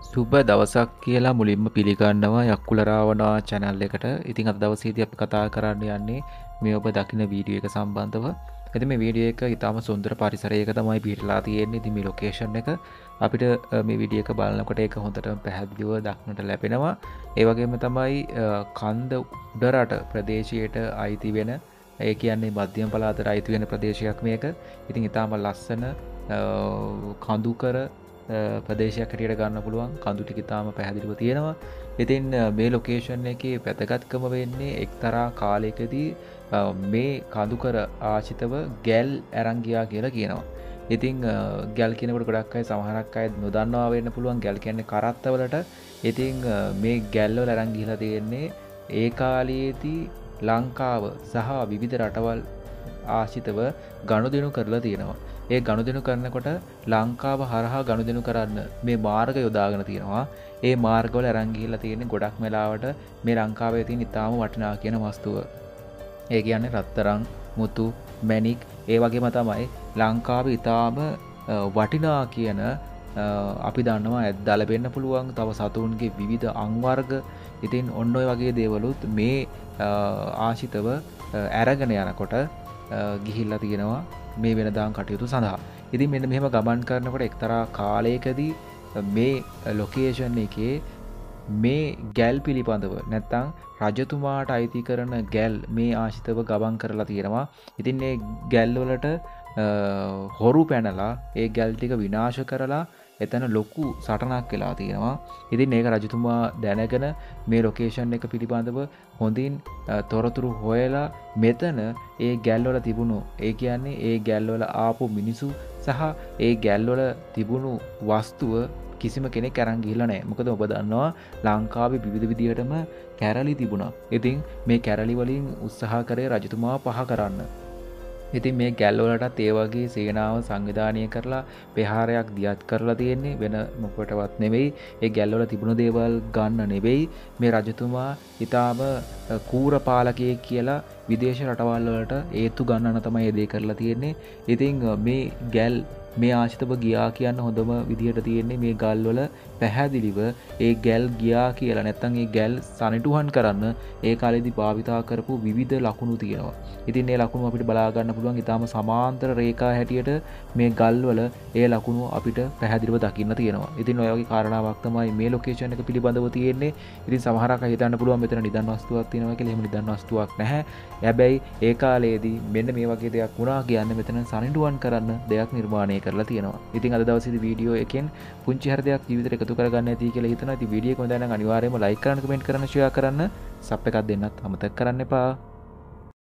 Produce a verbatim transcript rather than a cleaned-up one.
සුබ දවසක් කියලා මුලින්ම පිළිගන්නවා යක්කුල රාවණා channel එකට. ඉතින් අද දවසේදී අපි කතා කරන්න යන්නේ මේ ඔබ දකින වීඩියෝ එක සම්බන්ධව. ඉතින් මේ වීඩියෝ එක ඊටාම සුන්දර පරිසරයක තමයි පිටලා තියෙන්නේ. ඉතින් මේ ලොකේෂන් එක අපිට මේ වීඩියෝ එක බලනකොට ඒක හොඳටම පැහැදිලිව දක්නට ලැබෙනවා. ඒ වගේම තමයි කන්ද උඩරට ප්‍රදේශයට අයිති වෙන ඒ කියන්නේ මධ්‍යම පළාතට අයිති වෙන ප්‍රදේශයක් මේක. ඉතින් ඊටාම ලස්සන කඳුකර ප්‍රදේශයක් හැටියට ගන්න පුළුවන්. කඳු ටික තාම පැහැදිලිව තියෙනවා. ඉතින් මේ ලොකේෂන් එකේ වැදගත්කම වෙන්නේ එක්තරා කාලයකදී මේ කඳුකර ආශිතව ගැල් අරන් ගියා කියලා කියනවා. ඉතින් ගැල් කියනකොට ගොඩක් අය සමහරක් අය නොදන්නවා වෙන්න පුළුවන්. ගැල් කියන්නේ කරත්තවලට. ඉතින් මේ ගැල් වල අරන් ගිහලා තියෙන්නේ ඒ කාලයේදී ලංකාව සහ විවිධ රටවල් ආශිතව ගනුදෙනු කරලා තියෙනවා. ඒ ගනුදෙනු කරනකොට ලංකාව හරහා ගනුදෙනු කරන්න මේ මාර්ග යොදාගෙන තියෙනවා. ඒ මාර්ගවල අරන් ගිහිල්ලා තියෙන ගොඩක් වෙලාවට මේ ලංකාවේ තියෙන ඉතාම වටිනා කියන වස්තුව. ඒ කියන්නේ රත්තරන්, මුතු, මැණික් ඒ වගේම තමයි ලංකාවේ ඉතාම වටිනා කියන අපි දන්නවා ඇද්දල වෙන්න පුළුවන් තව සතුන්ගේ විවිධ අංග වර්ග. ඉතින් ඔන්න ඔය වගේ දේවලුත් මේ ආශිතව අරගෙන යනකොට ගිහිල්ලා තියෙනවා මේ වෙනදාන් කටයුතු සඳහා. ඉතින් මෙන්න මෙහෙම ගමන් කරනකොට එක්තරා කාලයකදී මේ ලොකේෂන් එකේ මේ ගැල් පිළිබඳව නැත්තම් රජතුමාට අයිති කරන ගැල් මේ ආශිතව ගමන් කරලා තියෙනවා. ඉතින් මේ ගැල් වලට හොරු පැනලා ඒ ගැල් ටික විනාශ කරලා එතන ලොකු සටනක් වෙලා තියෙනවා. ඉතින් මේක රජතුමා දැනගෙන මේ ලොකේෂන් එක පිළිබඳව හොඳින් තොරතුරු හොයලා මෙතන ඒ ගැල්වල තිබුණු ඒ කියන්නේ ඒ ගැල්වල ආපු මිනිසු සහ ඒ ගැල්වල තිබුණු වස්තුව කිසිම කෙනෙක් අරන් ගිහලා නැහැ. මොකද ඔබ දන්නවා ලංකාවේ විවිධ විදිහටම කැරලි තිබුණා. ඉතින් මේ කැරලි වලින් උත්සාහ කරේ රජතුමා පහ කරන්න. ඉතින් මේ ගැල්වලටත් ඒ වගේ සේනාව සංවිධානය කරලා ප්‍රහාරයක් දියත් කරලා තියෙන්නේ වෙන මොකටවත් නෙවෙයි. ඒ ගැල්වල තිබුණු දේවල් ගන්න නෙවෙයි. මේ රජතුමා ඊටාම කූර පාලකයෙක් කියලා විදේශ රටවල් වලට ඒතු ගන්නන තමයි ඒ දේ කරලා තියෙන්නේ. ඉතින් මේ ගැල් මේ ආශිතව ගියා කියන හොඳම විදිහට තියෙන්නේ මේ ගල් වල පැහැදිලිව ඒ ගැල් ගියා කියලා නැත්නම් ඒ ගැල් සනිටුහන් කරන්න ඒ කාලේදී භාවිතා කරපු විවිධ ලකුණු තියෙනවා. ඉතින් මේ ලකුණු අපිට බලා ගන්න පුළුවන් ඊටාම සමාන්තර රේඛා හැටියට මේ ගල් වල ඒ ලකුණු අපිට පැහැදිලිව දකින්න තියෙනවා. ඉතින් ඔය වගේ කාරණාවක් තමයි මේ ලොකේෂන් එක පිළිබඳව තියෙන්නේ. ඉතින් සමහරක් අය හිතන්න පුළුවන් මෙතන නිදන් වස්තුවක් තියෙනවා කියලා. එහෙම නිදන් වස්තුවක් නැහැ. හැබැයි ඒ කාලේදී මෙන්න මේ වගේ දෙයක් වුණා කියන්නේ මෙතන සනිටුහන් කරන්න දෙයක් නිර්මාණය කරලා තියෙනවා. ඉතින් අද දවසේ වීඩියෝ එකෙන් පුංචි හරි දෙයක් ජීවිතේට එකතු කරගන්න ඇති කියලා හිතනවා. ඉතින් වීඩියෝ එක හොඳ නම් අනිවාර්යයෙන්ම ලයික් කරන්න, කමෙන්ට් කරන්න, ෂෙයා කරන්න, සබ් එකක් දෙන්නත් අමතක කරන්න එපා.